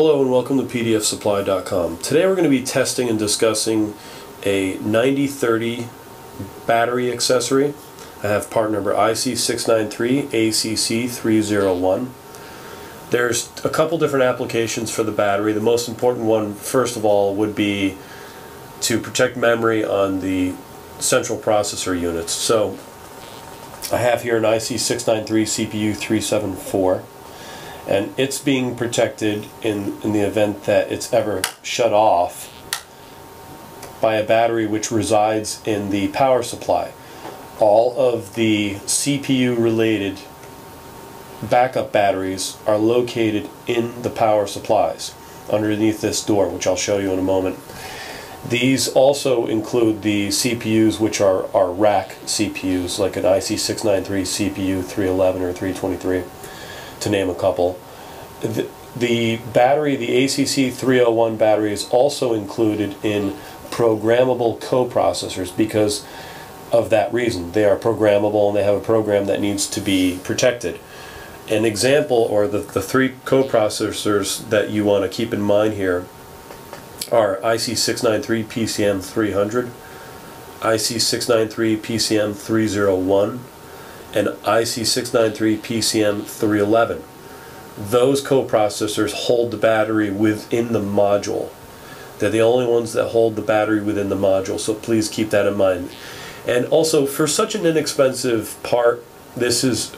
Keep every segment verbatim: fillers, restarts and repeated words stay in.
Hello and welcome to P D F Supply dot com. Today we're going to be testing and discussing a ninety thirty battery accessory. I have part number I C six nine three A C C three oh one. There's a couple different applications for the battery. The most important one, first of all, would be to protect memory on the central processor units. So I have here an I C six nine three C P U three seven four. And it's being protected in, in the event that it's ever shut off by a battery which resides in the power supply. All of the C P U related backup batteries are located in the power supplies underneath this door, which I'll show you in a moment. These also include the C P Us which are, are rack C P Us, like an I C six nine three C P U three eleven or three twenty-three. To name a couple. The, the battery, the A C C three oh one battery, is also included in programmable coprocessors because of that reason. They are programmable and they have a program that needs to be protected. An example, or the, the three coprocessors that you want to keep in mind here, are I C six nine three P C M three hundred, I C six nine three P C M three oh one, and I C six nine three P C M three eleven. Those coprocessors hold the battery within the module. They're the only ones that hold the battery within the module, so please keep that in mind. And also, for such an inexpensive part, this is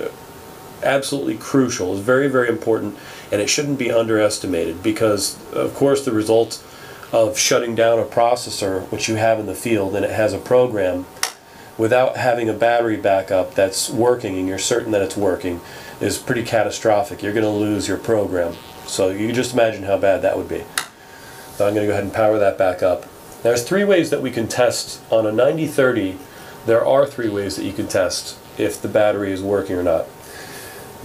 absolutely crucial. It's very, very important, and it shouldn't be underestimated because, of course, the result of shutting down a processor, which you have in the field, and it has a program, without having a battery backup that's working and you're certain that it's working, is pretty catastrophic. You're going to lose your program. So you can just imagine how bad that would be. So I'm going to go ahead and power that back up. There's three ways that we can test on a ninety thirty. There are three ways that you can test if the battery is working or not.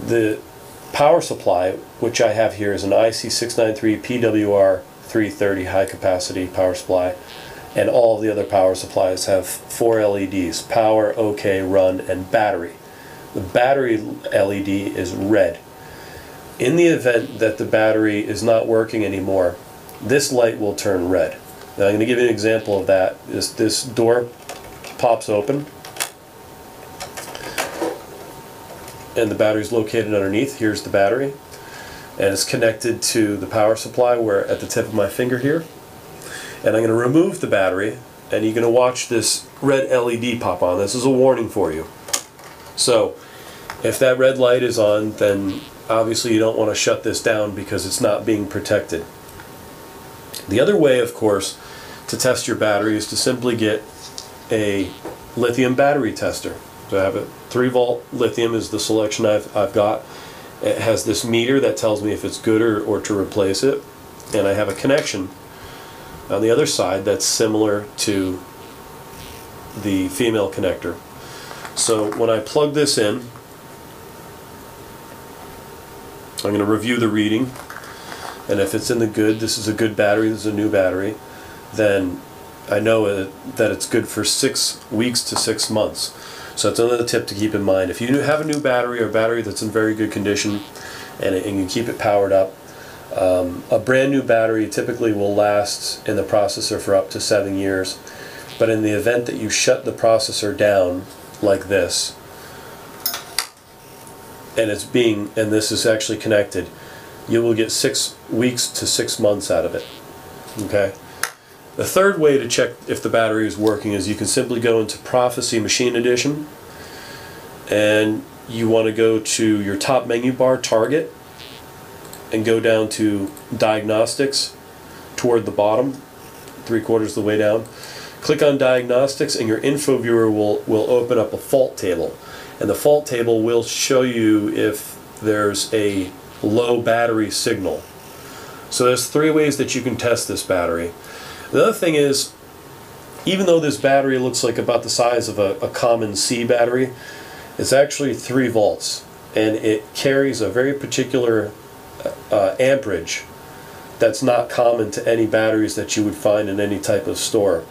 The power supply, which I have here, is an I C six nine three P W R three thirty high capacity power supply. And all of the other power supplies have four L E Ds: power, OK, run, and battery. The battery L E D is red. In the event that the battery is not working anymore, this light will turn red. Now I'm going to give you an example of that. This, this door pops open, and the battery is located underneath. Here's the battery, and it's connected to the power supply where at the tip of my finger here. And I'm going to remove the battery, and you're going to watch this red L E D pop on. This is a warning for you. So if that red light is on, then obviously you don't want to shut this down because it's not being protected. The other way, of course, to test your battery is to simply get a lithium battery tester. So I have a three volt lithium is the selection I've, I've got. It has this meter that tells me if it's good or, or to replace it, and I have a connection on the other side that's similar to the female connector. So when I plug this in, I'm going to review the reading, and if it's in the good, this is a good battery, this is a new battery, then I know it, that it's good for six weeks to six months. So that's another tip to keep in mind. If you have a new battery or a battery that's in very good condition and, it, and you keep it powered up, Um, a brand new battery typically will last in the processor for up to seven years, but in the event that you shut the processor down like this, and it's being, and this is actually connected, you will get six weeks to six months out of it. Okay. The third way to check if the battery is working is you can simply go into Proficy Machine Edition, and you want to go to your top menu bar, Target, and go down to Diagnostics toward the bottom, three quarters of the way down. Click on Diagnostics and your info viewer will, will open up a fault table. And the fault table will show you if there's a low battery signal. So there's three ways that you can test this battery. The other thing is, even though this battery looks like about the size of a, a common C battery, it's actually three volts. And it carries a very particular Uh, amperage that's not common to any batteries that you would find in any type of store.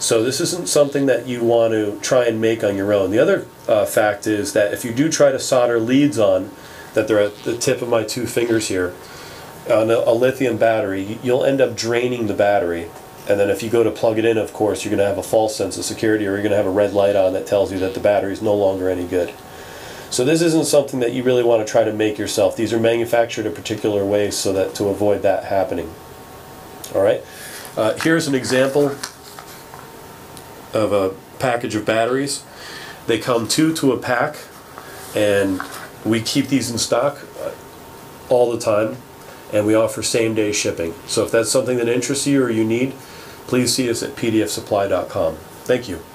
So this isn't something that you want to try and make on your own. The other uh, fact is that if you do try to solder leads on, that they're at the tip of my two fingers here, on a, a lithium battery, you'll end up draining the battery. And then if you go to plug it in, of course, you're going to have a false sense of security, or you're going to have a red light on that tells you that the battery is no longer any good. So this isn't something that you really want to try to make yourself. These are manufactured in particular ways so that to avoid that happening. All right. Uh, here's an example of a package of batteries. They come two to a pack, and we keep these in stock all the time, and we offer same-day shipping. So if that's something that interests you or you need, please see us at P D F Supply dot com. Thank you.